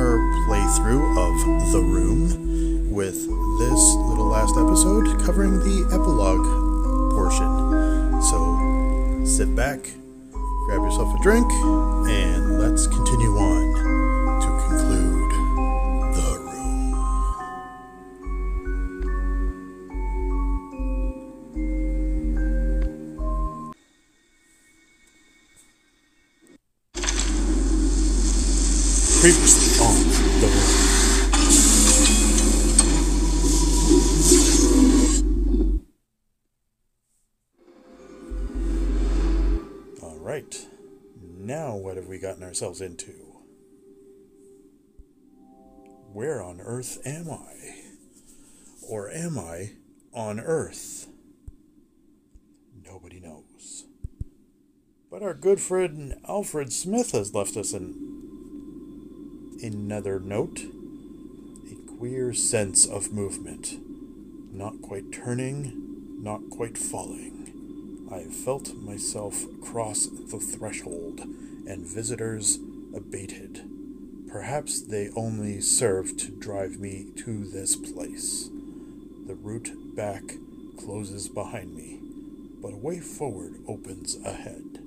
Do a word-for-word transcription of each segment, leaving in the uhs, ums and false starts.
our playthrough of The Room with this little last episode covering the epilogue portion. So sit back, grab yourself a drink, and let's continue on to conclude The Room. Previously on The Room. All right. Now what have we gotten ourselves into? Where on earth am I? Or am I on earth? Nobody knows. But our good friend Alfred Smith has left us an, another note. A queer sense of movement. Not quite turning, not quite falling. I felt myself cross the threshold, and visitors abated. Perhaps they only served to drive me to this place. The route back closes behind me, but a way forward opens ahead.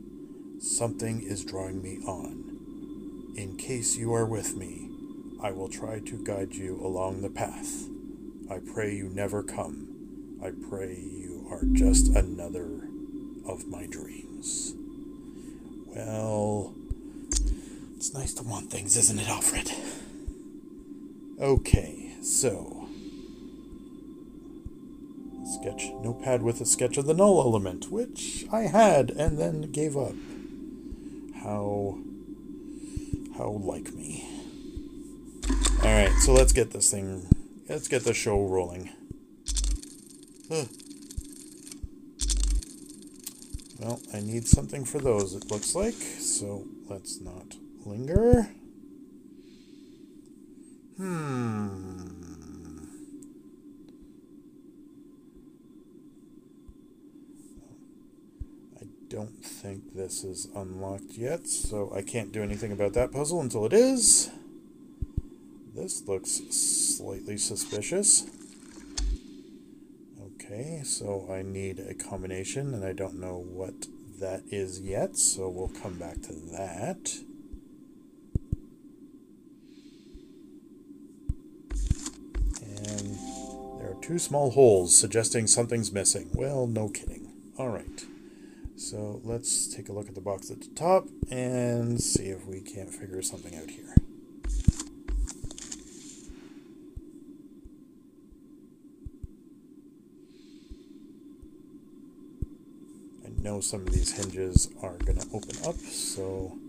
Something is drawing me on. In case you are with me, I will try to guide you along the path. I pray you never come. I pray you are just another of my dreams. Well... it's nice to want things, isn't it, Alfred? Okay, so... sketch notepad with a sketch of the null element, which I had and then gave up. How... how like me. Alright, so let's get this thing... let's get the show rolling. Huh. Well, I need something for those, it looks like, so let's not... linger. Hmm. I don't think this is unlocked yet, so I can't do anything about that puzzle until it is. This looks slightly suspicious. Okay, so I need a combination, and I don't know what that is yet, so we'll come back to that. Two small holes suggesting something's missing. Well, no kidding. Alright. So let's take a look at the box at the top and see if we can't figure something out here. I know some of these hinges are going to open up, so,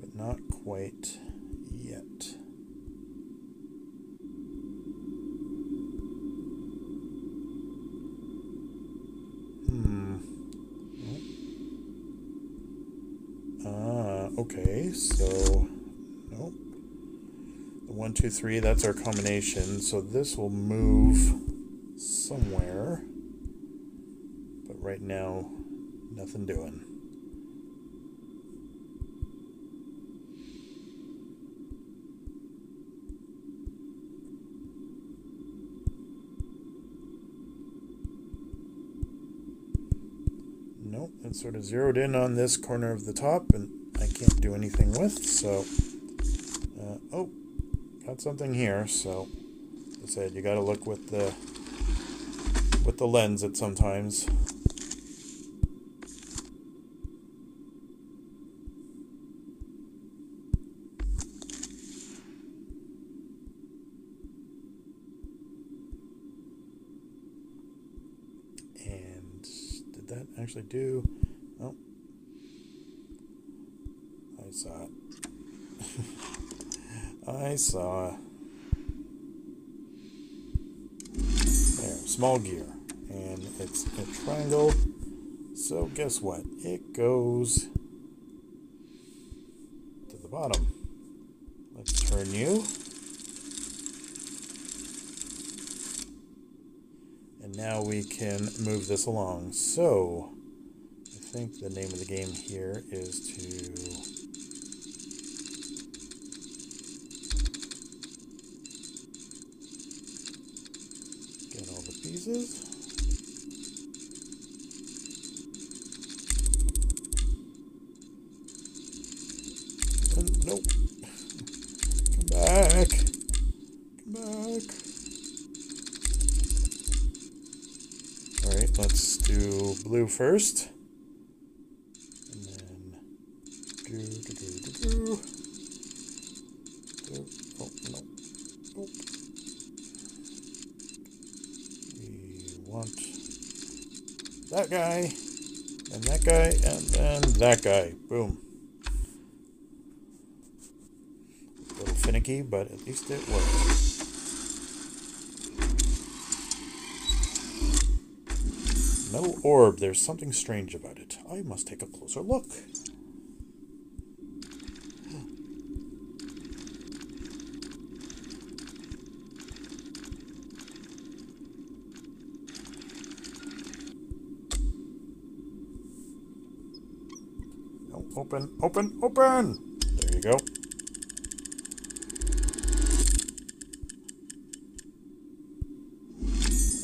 but not quite yet. Okay, so, nope. The one, two, three, that's our combination. So this will move somewhere. But right now, nothing doing. Nope, it's sort of zeroed in on this corner of the top, and I can't do anything with, so, uh, oh, got something here, so, as I said, you gotta look with the, with the lens at sometimes. And, did that actually do, oh. I saw it. I saw it. There, small gear. And it's a triangle. So guess what? It goes to the bottom. Let's turn you. And now we can move this along. So, I think the name of the game here is to... pieces. And nope. Come back. Come back. Alright, let's do blue first. And then do do do do do. do. Oh no. Nope. We want that guy, and that guy, and then that guy. Boom. A little finicky, but at least it worked. Metal orb, there's something strange about it. I must take a closer look. No, open, open, open! There you go.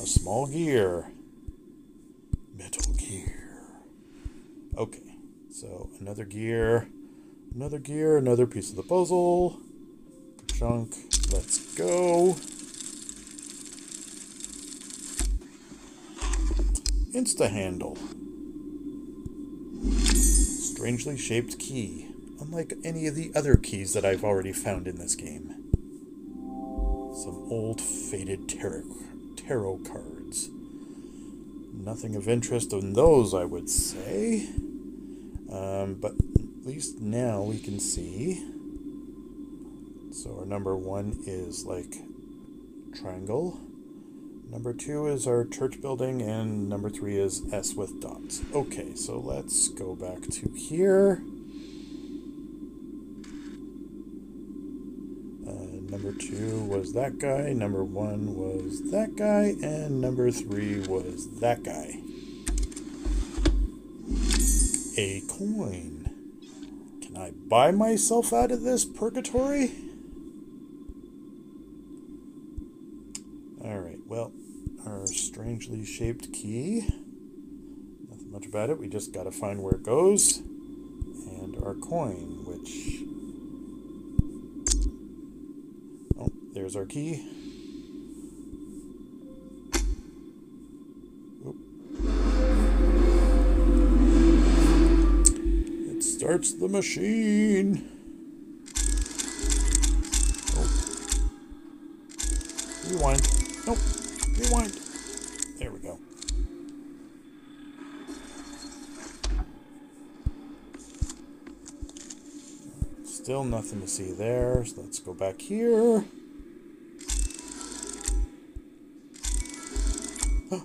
A small gear. Okay, so another gear, another gear, another piece of the puzzle. Chunk, let's go. Insta-handle. Strangely shaped key, unlike any of the other keys that I've already found in this game. Some old faded tarot, tarot cards. Nothing of interest in those, I would say. Um, but at least now we can see. So our number one is like triangle. Number two is our church building, and number three is S with dots. Okay, so let's go back to here. Uh, number two was that guy, number one was that guy, and number three was that guy. A coin. Can I buy myself out of this purgatory? Alright, well, our strangely shaped key. Nothing much about it, we just gotta find where it goes. And our coin, which... oh, there's our key. Starts the machine. Oh. Rewind. Nope. Rewind. There we go. Still nothing to see there, so let's go back here. Huh.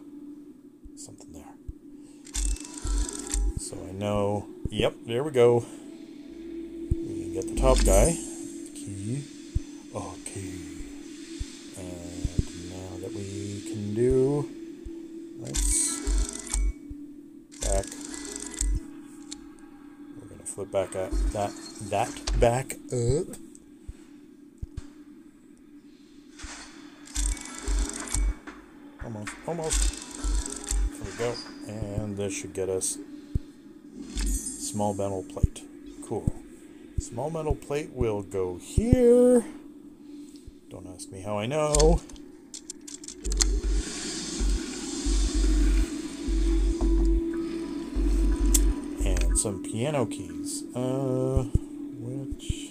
Something there. So I know... yep, there we go. We get the top guy. Key. Okay. And now that we can do... let's... back. We're gonna flip back up. That, that back up. Almost, almost. There we go. And this should get us... small metal plate. Cool. Small metal plate will go here. Don't ask me how I know. And some piano keys. Uh, which...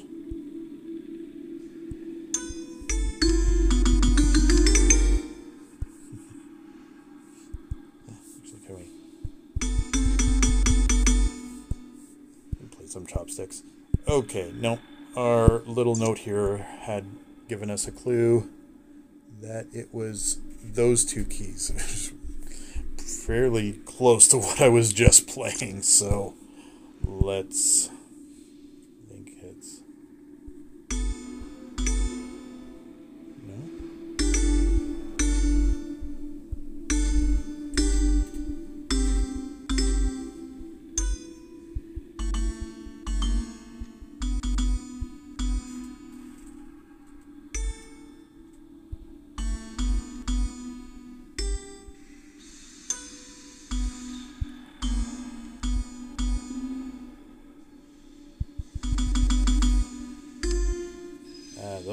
chopsticks. Okay, no, our little note here had given us a clue that it was those two keys. Fairly close to what I was just playing, so let's... I think it's...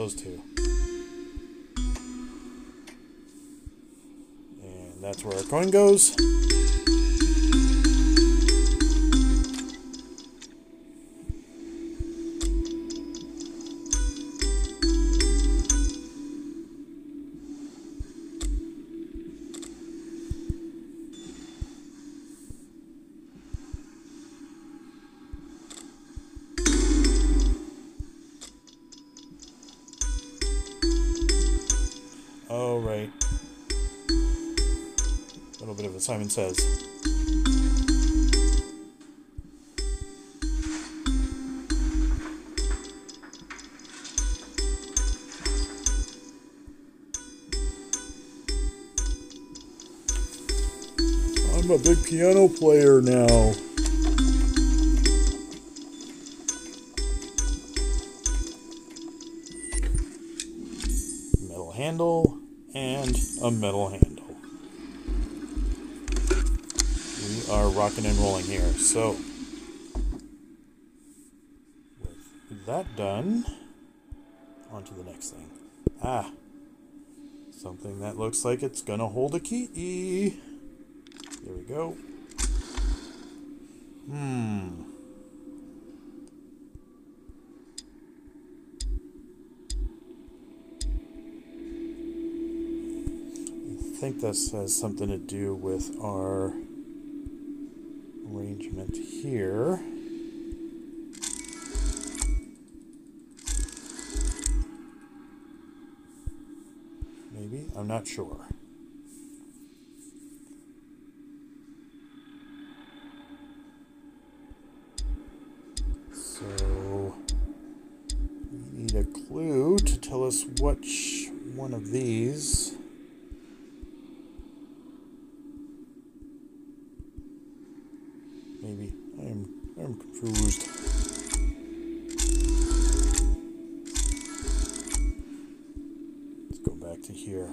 those two. And that's where our coin goes. Simon says. I'm a big piano player now. Metal handle and a metal handle. Are rocking and rolling here. So, with that done, on to the next thing. Ah, something that looks like it's gonna hold a key. There we go. Hmm. I think this has something to do with our arrangement here. Maybe? I'm not sure. So, we need a clue to tell us which one of these. Maybe. I'm, I'm confused. Let's go back to here.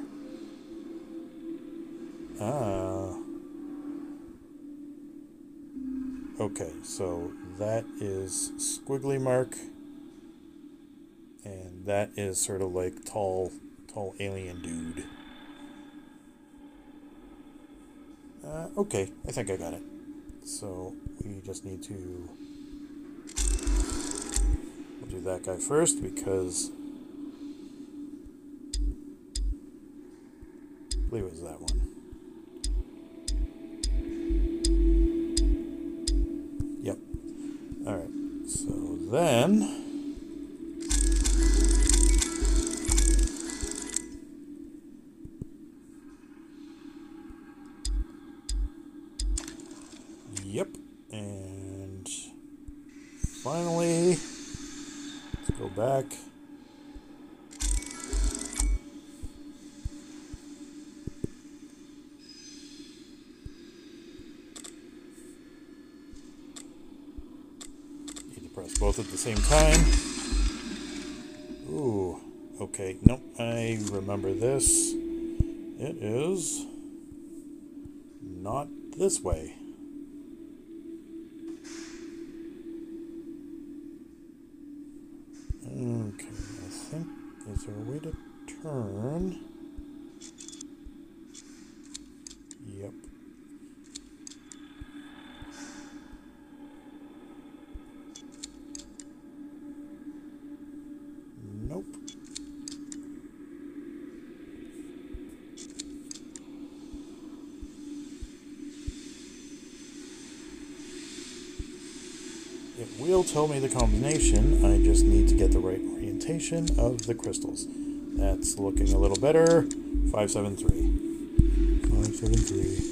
Ah. Okay, so that is squiggly mark. And that is sort of like tall, tall alien dude. Uh, okay, I think I got it. So we just need to we'll do that guy first because I believe it was that one. Yep. Alright, so then Yep, and finally, let's go back. Need to press both at the same time. Ooh, okay, nope, I remember this. It is not this way. Okay, I think, is there a way to turn? Yep. Nope. It will tell me the combination, I just need to get the right orientation of the crystals. That's looking a little better. five seven three. five seven three.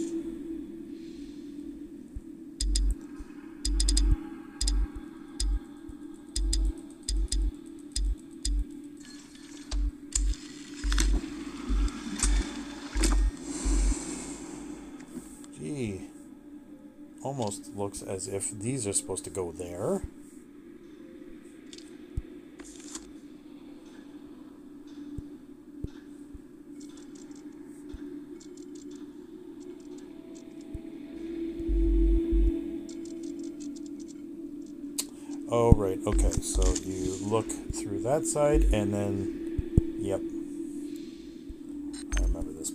Almost looks as if these are supposed to go there. Oh, right, okay, so you look through that side and then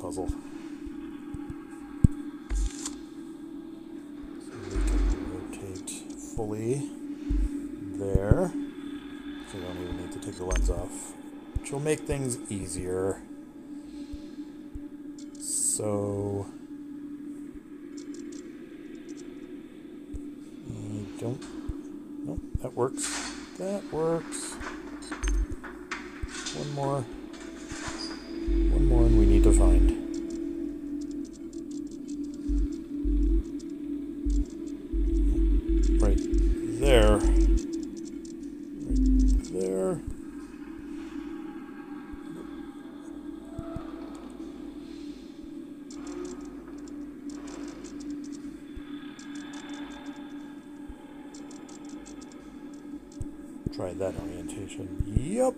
puzzle. So we can rotate fully there. So we don't even need to take the lens off, which will make things easier. So I don't, nope, that works. That works. One more. One more and we need to find. Right there. Right there. Try that orientation. Yep.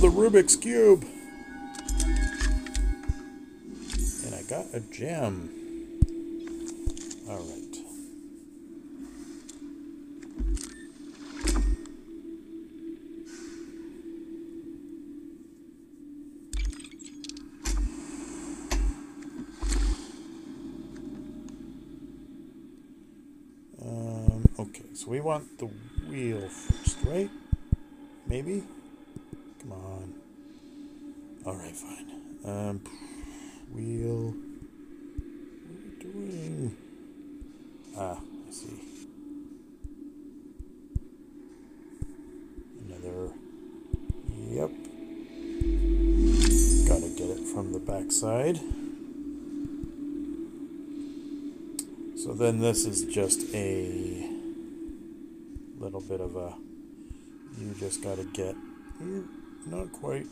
The Rubik's Cube, and I got a gem. All right. Um, okay, so we want the wheel first, right? Maybe. Come on. Alright, fine. Um, wheel. What are we doing? Ah, I see. Another. Yep. Gotta get it from the backside. So then this is just a little bit of a. You just gotta get. Not quite.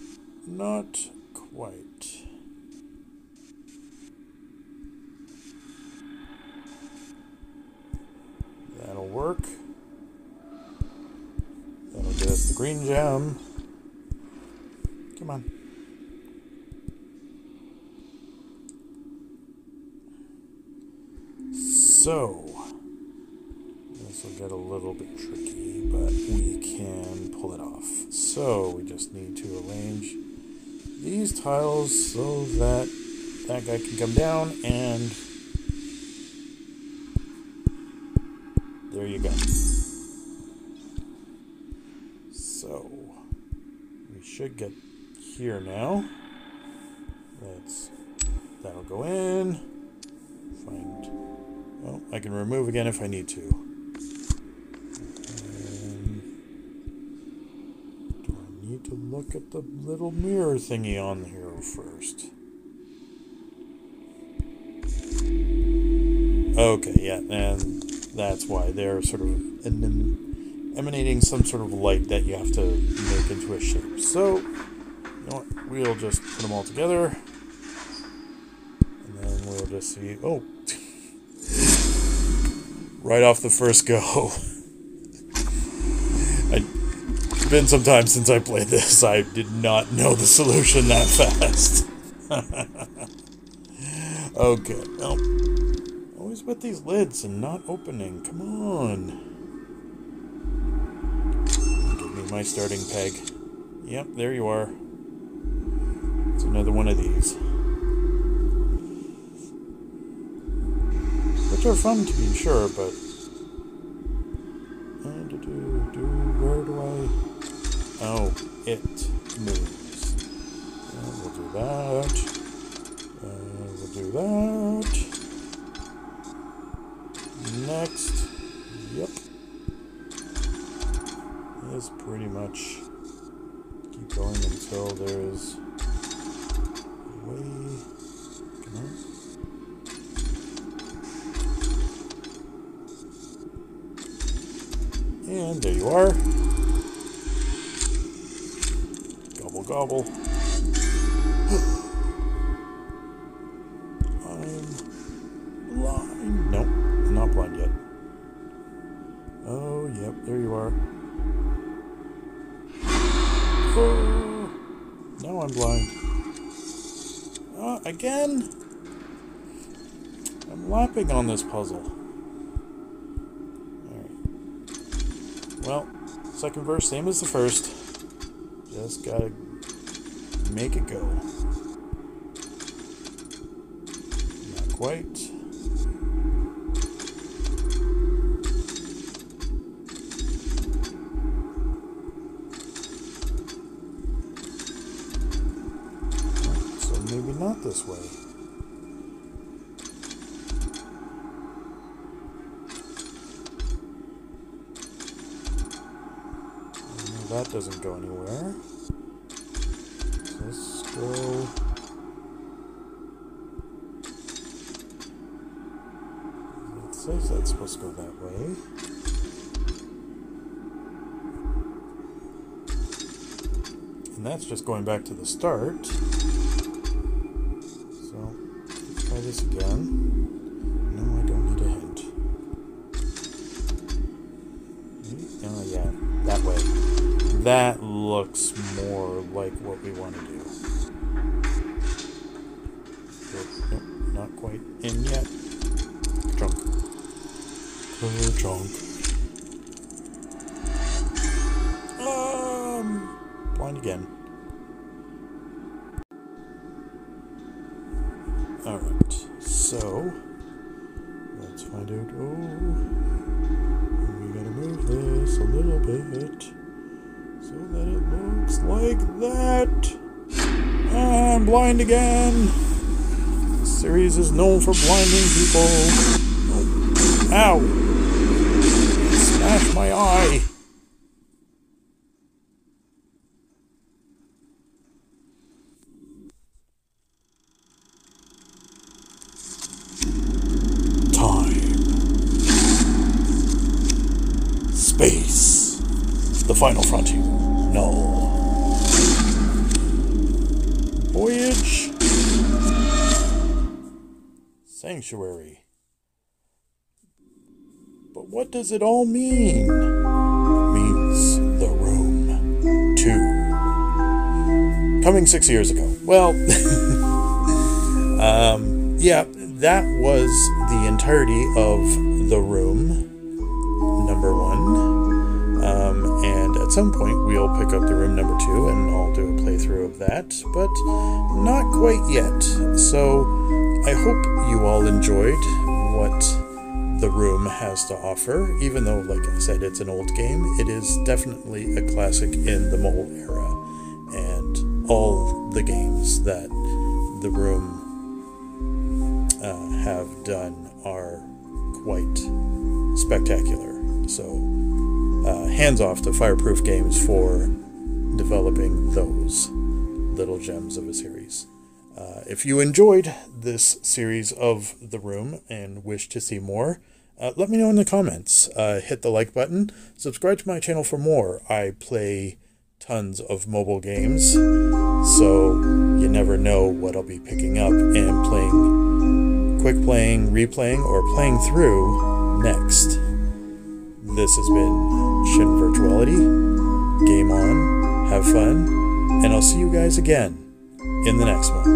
Not quite. That'll work. That'll get us the green gem. Come on. So, this will get a little bit tricky, but we can pull it off. So we just need to arrange these tiles so that that guy can come down, and there you go. So we should get here now. Let's, that'll go in. Find, oh, I can remove again if I need to. To look at the little mirror thingy on here first. Okay, yeah, and that's why they're sort of emanating some sort of light that you have to make into a shape. So, you know what, we'll just put them all together, and then we'll just see, oh, right off the first go. It's been some time since I played this. I did not know the solution that fast. Okay. Well, always with these lids and not opening. Come on. Give me my starting peg. Yep, there you are. It's another one of these. Which are fun to be sure, but... And to do, do, where do I... Oh, it moves. Uh, we'll do that. Uh, we'll do that. Next. Yep. This pretty much keep going until there is a way. Come on. And there you are. Gobble. I'm blind. Nope, I'm not blind yet. Oh, yep, there you are. Oh, now I'm blind. Uh, again? I'm lapping on this puzzle. Alright. Well, second verse, same as the first. Just gotta make it go. Not quite. So maybe not this way. That doesn't go anywhere. Let's go. It says that's supposed to go that way. And that's just going back to the start. So let's try this again. No, I don't need a hint. Oh yeah, that way. That looks more like what we want to do. Nope, not quite in yet. Junk. Oh, junk. Um, blind again. Alright, so let's find out. Oh, we gotta move this a little bit. So that it looks like that. I'm blind again. This series is known for blinding people. Ow! Smash my eye. Time. Space. The final frontier. No. Voyage. Sanctuary. But what does it all mean? It means The Room two. Coming six years ago. Well, um, yeah, that was the entirety of The Room, number one. Um, and at some point we'll pick up The Room number two and I'll do a playthrough of that, but not quite yet. So I hope you all enjoyed what The Room has to offer, even though, like I said, it's an old game. It is definitely a classic in the mobile era, and all the games that The Room uh, have done are quite spectacular. So Uh, hands off to Fireproof Games for developing those little gems of a series. Uh, if you enjoyed this series of The Room and wish to see more, uh, let me know in the comments. Uh, hit the like button. Subscribe to my channel for more. I play tons of mobile games, so you never know what I'll be picking up and playing, quick playing, replaying, or playing through next. This has been Shin Virtuality. Game on, have fun, and I'll see you guys again in the next one.